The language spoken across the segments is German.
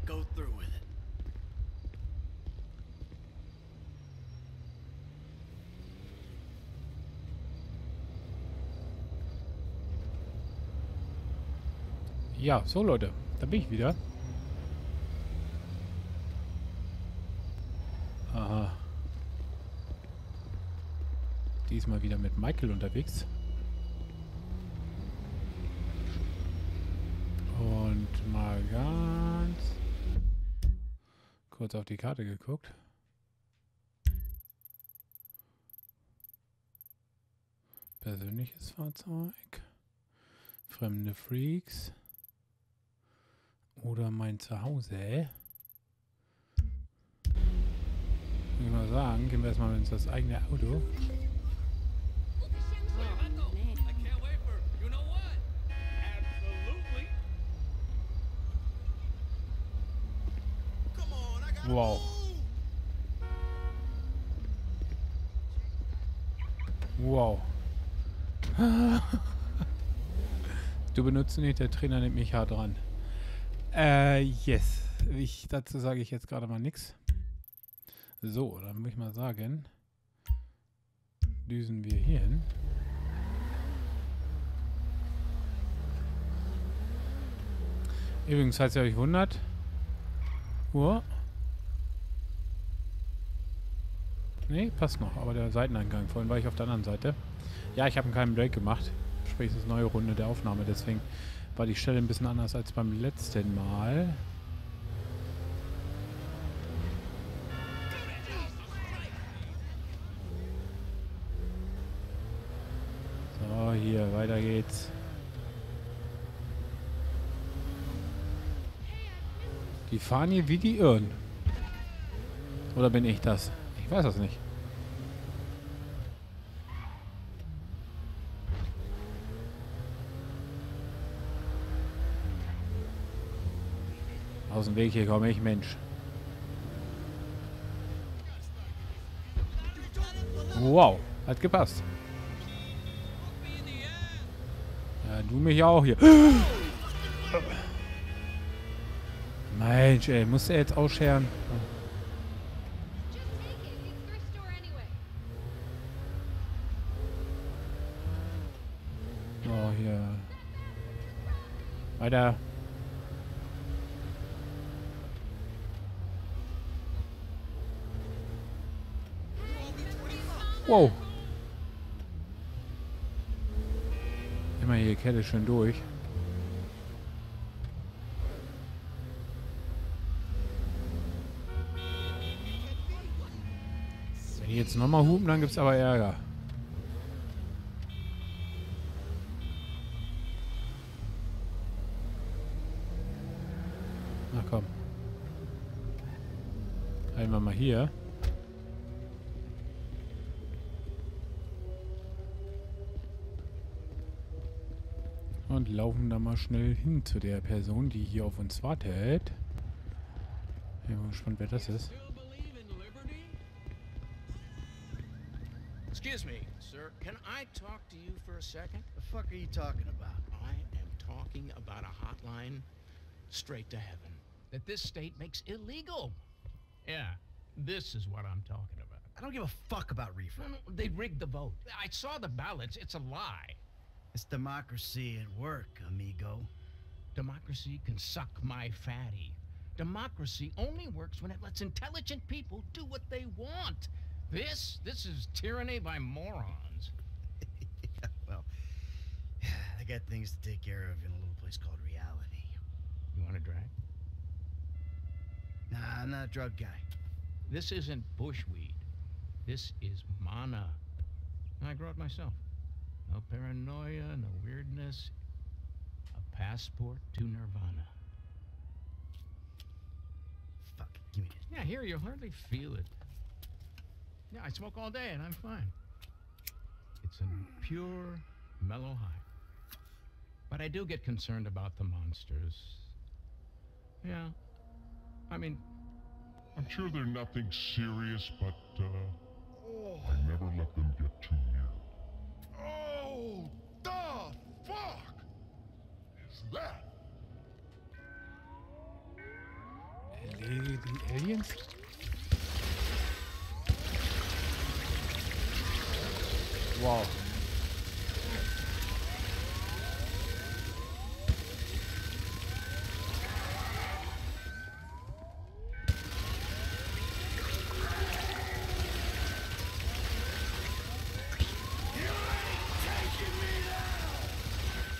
might go through with it. Ja, so Leute, da bin ich wieder. Aha. Diesmal wieder mit Michael unterwegs. Und mal ganz kurz auf die Karte geguckt. Persönliches Fahrzeug. Fremde Freaks. Oder mein Zuhause. Würde ich mal sagen, gehen wir erstmal ins das eigene Auto. Wow. Wow. Du benutzt nicht, der Trainer nimmt mich hart dran. Yes. Dazu sage ich jetzt gerade mal nichts. So, dann würde ich mal sagen, düsen wir hier hin. Übrigens, falls ihr euch wundert, nee, passt noch, aber der Seiteneingang, vorhin war ich auf der anderen Seite. Ja, ich habe keinen Break gemacht, sprich, es ist eine neue Runde der Aufnahme, deswegen war die Stelle ein bisschen anders als beim letzten Mal. So, hier, weiter geht's. Die fahren hier wie die Irren. Oder bin ich das? Ich weiß das nicht. Aus dem Weg hier komme ich, Mensch. Wow, hat gepasst. Ja, du mich auch hier. Mensch, ey, muss er jetzt ausscheren? Oh, hier. Weiter. Wow. Immer hier Kette schön durch. Wenn die jetzt nochmal hupen, dann gibt's aber Ärger. Na komm. Halten wir mal hier. Und laufen da mal schnell hin zu der Person, die hier auf uns wartet. Ich bin gespannt, wer das ist. Excuse me, sir. Can I talk to you for a second? The fuck are you talking about? I am talking about a hotline straight to heaven that this state makes illegal. Yeah, this is what I'm talking about. I don't give a fuck about reefer. No, they rigged the vote. I saw the ballots. It's a lie. It's democracy at work, amigo. Democracy can suck my fatty. Democracy only works when it lets intelligent people do what they want. This is tyranny by morons. Yeah, well, I got things to take care of in a little place called reality. You want a drag? Nah, I'm not a drug guy. This isn't bushweed. This is mana. I grow it myself. No paranoia, no weirdness. A passport to nirvana. Fuck, give me that. Yeah, here you hardly feel it. Yeah, I smoke all day and I'm fine. It's a pure, mellow high. But I do get concerned about the monsters. Yeah, I mean... I'm sure they're nothing serious, but, I never let them get too near. Oh, the fuck is that? die Aliens? Wow.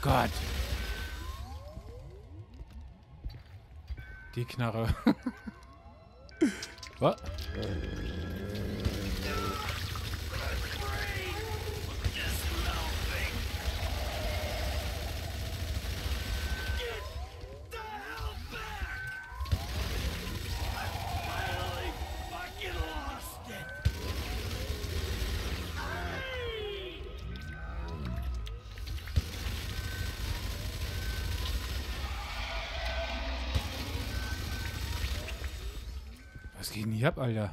Gott. Die Knarre. Was? Was geht denn hier ab, Alter?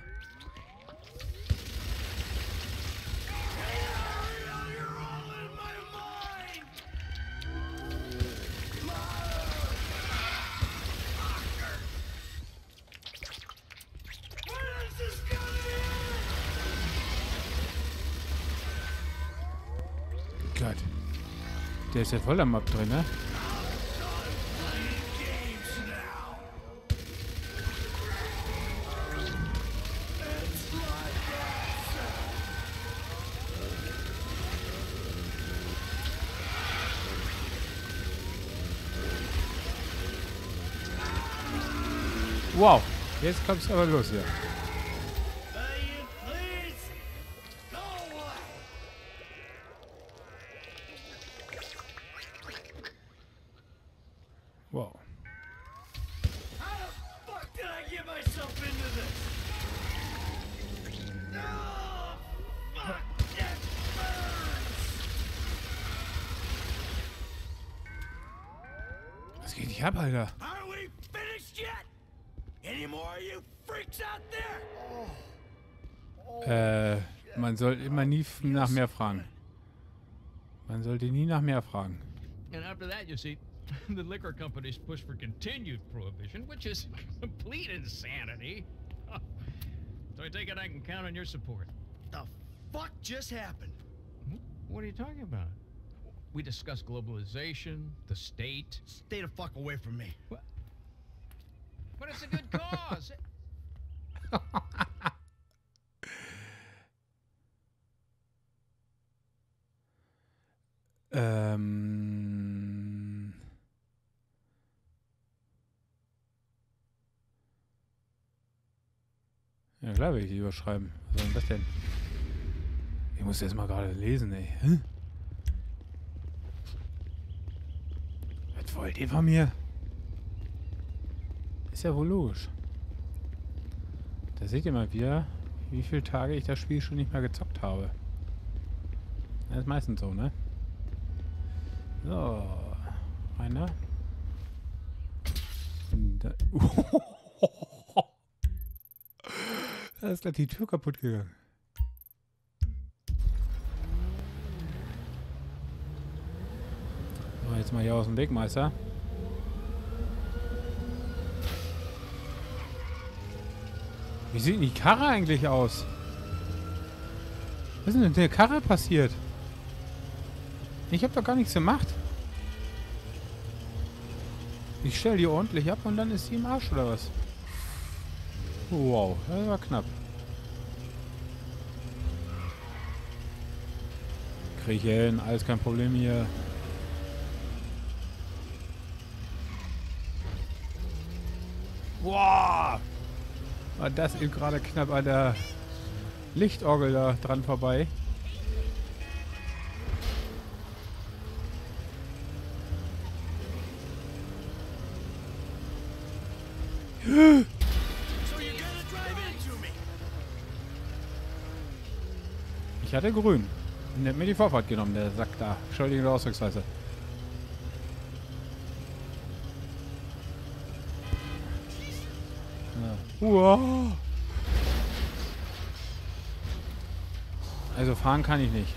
Gott. Der ist ja voll am Ab drin, ne? Wow, jetzt kommt's aber los hier. Wow. Was geht nicht ab, Alter? Man soll immer nie nach mehr fragen. Man sollte nie nach mehr fragen. And after that, you see, the liquor companies push for continued prohibition, which is complete insanity. So I take it I can count on your support. The fuck just happened? What are you talking about? We discussed globalization, the state. Stay the fuck away from me. What? But it's a good cause. Ja klar will ich die überschreiben. Was soll das denn? Ich muss jetzt mal gerade lesen, ey. Hm? Was wollt ihr von mir? Ist ja wohl logisch. Da seht ihr mal wieder, wie viele Tage ich das Spiel schon nicht mehr gezockt habe. Das ist meistens so, ne? So, einer. Da ist gerade die Tür kaputt gegangen. So, jetzt mal hier aus dem Weg, Meister. Wie sieht denn die Karre eigentlich aus? Was ist denn mit der Karre passiert? Ich habe doch gar nichts gemacht. Ich stelle die ordentlich ab und dann ist sie im Arsch, oder was? Wow, das war knapp. Krieg ich hin, alles kein Problem hier. Wow! War das eben gerade knapp an der Lichtorgel da dran vorbei. Ich hatte grün. Und der hat mir die Vorfahrt genommen, der Sack da. Entschuldigung, der Ausdrucksweise. Wow. Also fahren kann ich nicht.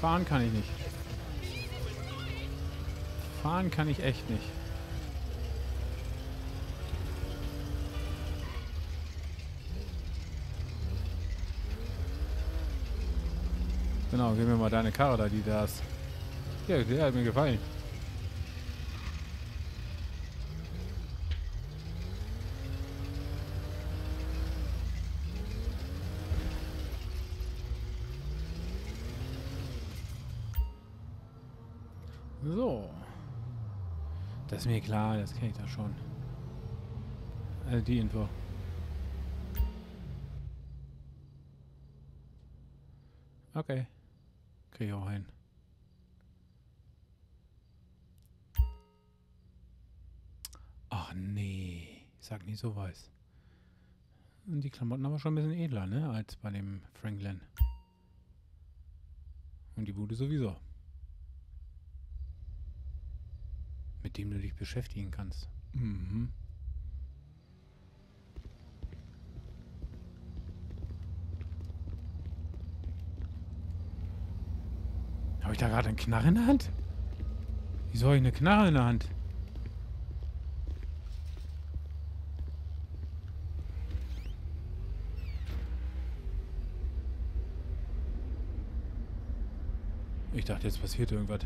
Fahren kann ich nicht. Fahren kann ich echt nicht. Genau, gib mir mal deine Karre da, die da ist. Ja, die hat mir gefallen. So. Das ist mir klar, das kenne ich da schon. Also die Info. Okay. Krieg ich auch hin. Ach nee. Ich sag nie sowas. Und die Klamotten aber schon ein bisschen edler, ne? Als bei dem Franklin. Und die Bude sowieso. Mit dem du dich beschäftigen kannst. Mhm. Habe ich da gerade einen Knarre in der Hand? Wieso habe ich eine Knarre in der Hand? Ich dachte, jetzt passiert irgendwas.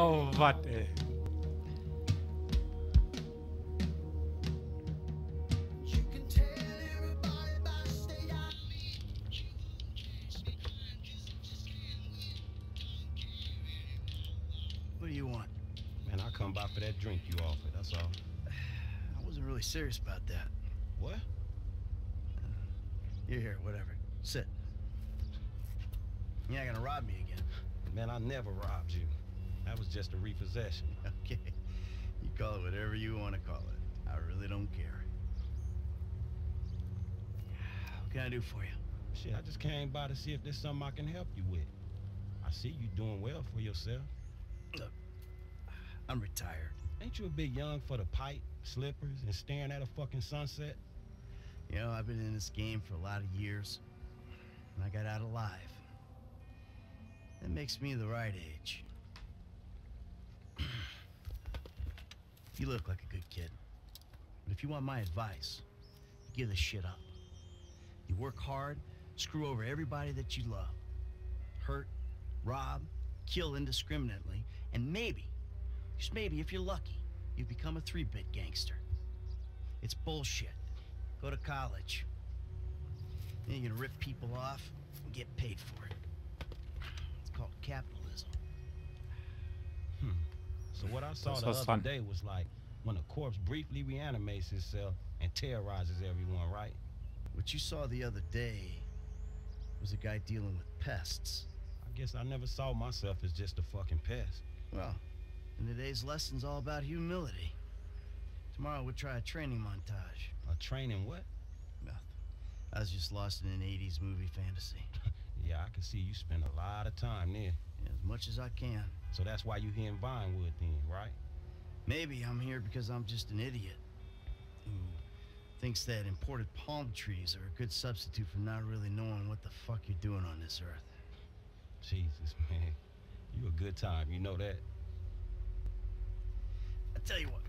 Oh, was, ey. What do you want? Man, I'll come by for that drink you offered, that's all. I wasn't really serious about that. What? You're here, whatever. Sit. You're not gonna rob me again. Man, I never robbed you. That was just a repossession. Okay. You call it whatever you want to call it. I really don't care. What can I do for you? Shit, I just came by to see if there's something I can help you with. I see you doing well for yourself. Look, I'm retired. Ain't you a bit young for the pipe, slippers, and staring at a fucking sunset? You know, I've been in this game for a lot of years, and I got out alive. That makes me the right age. You look like a good kid, but if you want my advice, you give this shit up. You work hard, screw over everybody that you love, hurt, rob, kill indiscriminately, and maybe, just maybe if you're lucky, you become a 3-bit gangster. It's bullshit. Go to college. Then you're gonna rip people off and get paid for it. It's called capitalism. So what I saw the other day was like when a corpse briefly reanimates itself and terrorizes everyone, right? What you saw the other day was a guy dealing with pests. I guess I never saw myself as just a fucking pest. Well, and today's lesson's all about humility. Tomorrow we'll try a training montage. A training what? Nothing. I was just lost in an 80s movie fantasy. Yeah, I can see you spend a lot of time there. As much as I can. So that's why you're here in Vinewood then, right? Maybe I'm here because I'm just an idiot who thinks that imported palm trees are a good substitute for not really knowing what the fuck you're doing on this earth. Jesus, man. You a good time, you know that? I tell you what.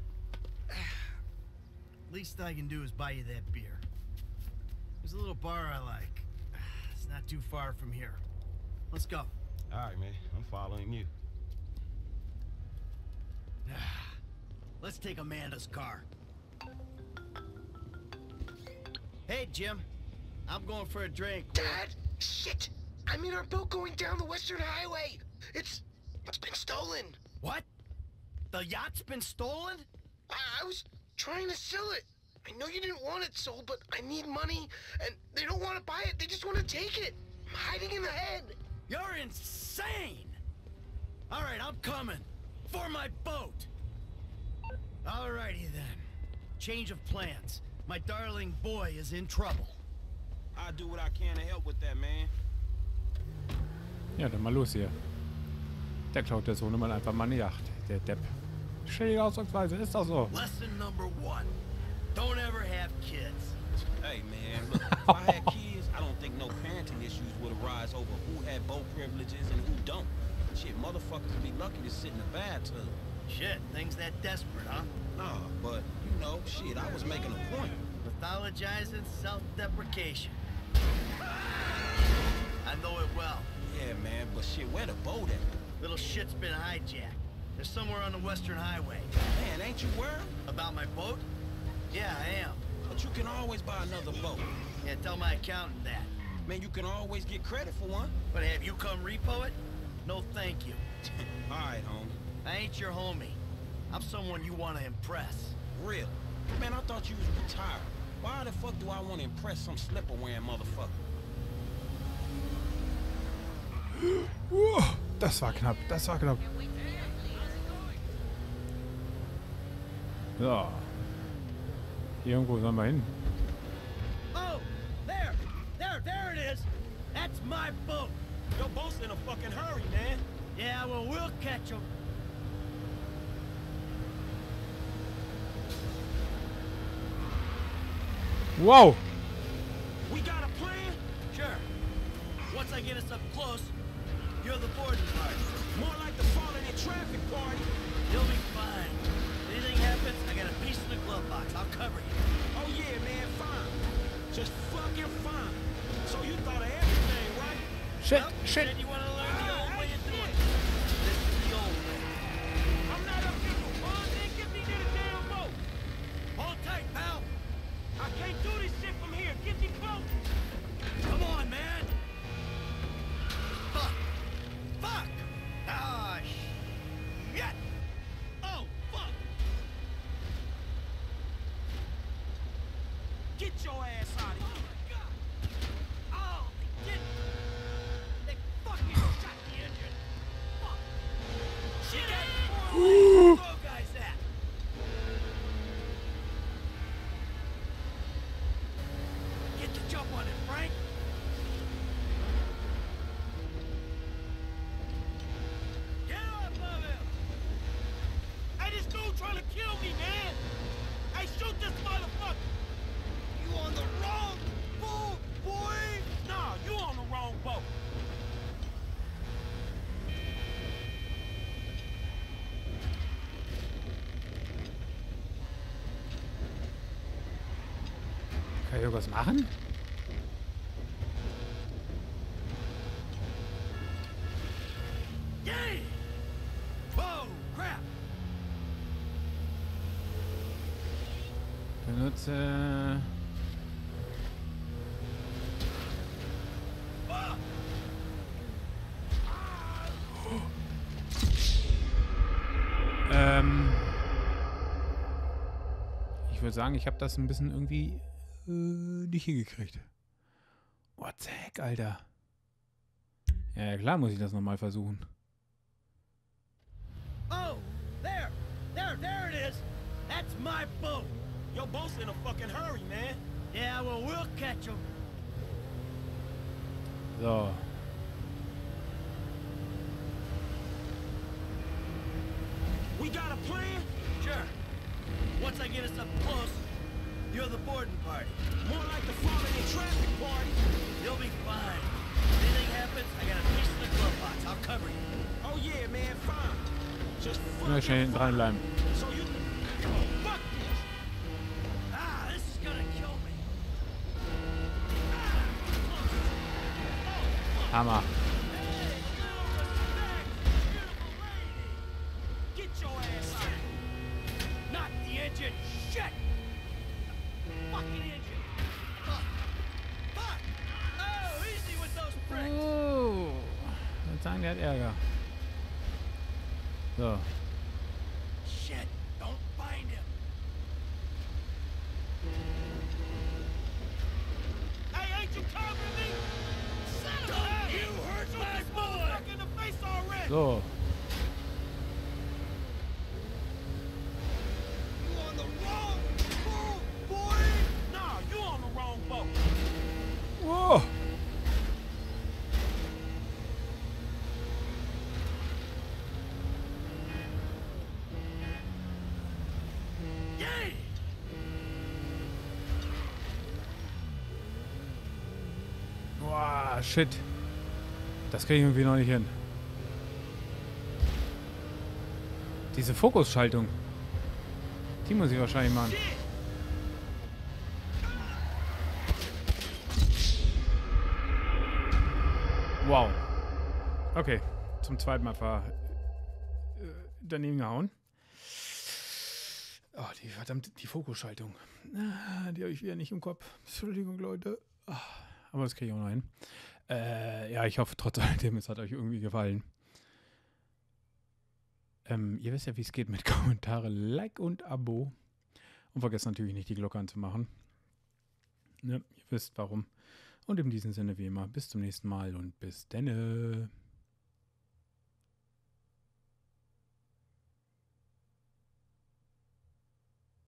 Least I can do is buy you that beer. There's a little bar I like. It's not too far from here. Let's go. All right, man. I'm following you. Let's take Amanda's car. Hey, Jim. I'm going for a drink. Dad! Shit! I'm in our boat going down the Western Highway! It's been stolen! What? The yacht's been stolen? I was trying to sell it. I know you didn't want it sold, but I need money, and they don't want to buy it. They just want to take it. I'm hiding in the head. You're insane! All right, I'm coming. For my boat! Alrighty then. Change of plans. My darling boy is in trouble. I'll do what I can to help with that, man. Ja, dann mal los hier. Der klaut der Sohn mal einfach meine Yacht. Der Depp. Schädige Ausdrucksweise, ist doch so. Lesson number one. Don't ever have kids. Hey man, look, if I had kids, I don't think no parenting issues would arise over who had both privileges and who don't. Shit, motherfuckers would be lucky to sit in the bathtub. Shit, things that desperate, huh? Nah, but, you know, shit, I was making a point. Mythologizing self-deprecation. I know it well. Yeah, man, but shit, where the boat at? Little shit's been hijacked. They're somewhere on the Western Highway. Man, ain't you worried? About my boat? Yeah, I am. But you can always buy another boat. Yeah, tell my accountant that. Man, you can always get credit for one. But have you come repo it? No, thank you. All right, homie. I ain't your homie. I'm someone you want to impress. Real? Man, I thought you was retired. Why the fuck do I want to impress some slipper-wearing motherfucker? Das war knapp, das war knapp. So. Hier irgendwo sollen wir hin. Oh, there it is. That's my boat. Your boat's in a fucking hurry, man. Yeah, well, we'll catch them. Wow. We got a plan? Sure. Once I get us up close, you're the boarding party. More like the fall in the traffic party. You'll be fine. If anything happens, I got a piece in the glove box. I'll cover you. Oh yeah, man, fine. Just fucking fine. So you thought of everything, right? Shit, well, shit. You want to learn the old way of doing it? This is the old way. I'm not up here for fun. Then get me to the damn boat. Hold tight, pal. I can't do this shit from here. Get me close. Come on, man. Fuck. Fuck. Ah, shit. Oh, fuck. Get your ass out of here. Kann ich irgendwas machen? Benutze... Ich würde sagen, ich habe das ein bisschen irgendwie... nicht hingekriegt. What the heck, Alter? Ja, klar muss ich das nochmal versuchen. Oh, there it is. That's my boat. Your boat's in a fucking hurry, man. Yeah, well, we'll catch him. So. We got a plan? Sure. Once I get us up close, you're the boarding party. More like the fall in the traffic party. You'll be fine. If anything happens, I got a piece in the glove box. I'll cover you. Oh yeah, man, fine. Just fucking fine. Dranbleiben. So you... Oh, fuck this. Ah, this is gonna kill me. Ah, oh, Hammer. Ärger. So. Shit, don't find him. Hey, ain't you covering me? Son of a bitch! You hurt my boy! In the face already. So. Ah, shit. Das kriege ich irgendwie noch nicht hin. Diese Fokusschaltung. Die muss ich wahrscheinlich machen. Wow. Okay. Zum zweiten Mal daneben gehauen. Oh, die verdammte, die Fokusschaltung. Die habe ich wieder nicht im Kopf. Entschuldigung, Leute. Aber das kriege ich auch noch hin. Ja, ich hoffe trotz alledem, es hat euch irgendwie gefallen. Ihr wisst ja, wie es geht mit Kommentare, Like und Abo. Und vergesst natürlich nicht, die Glocke anzumachen. Ne? Ihr wisst warum. Und in diesem Sinne wie immer, bis zum nächsten Mal und bis denne.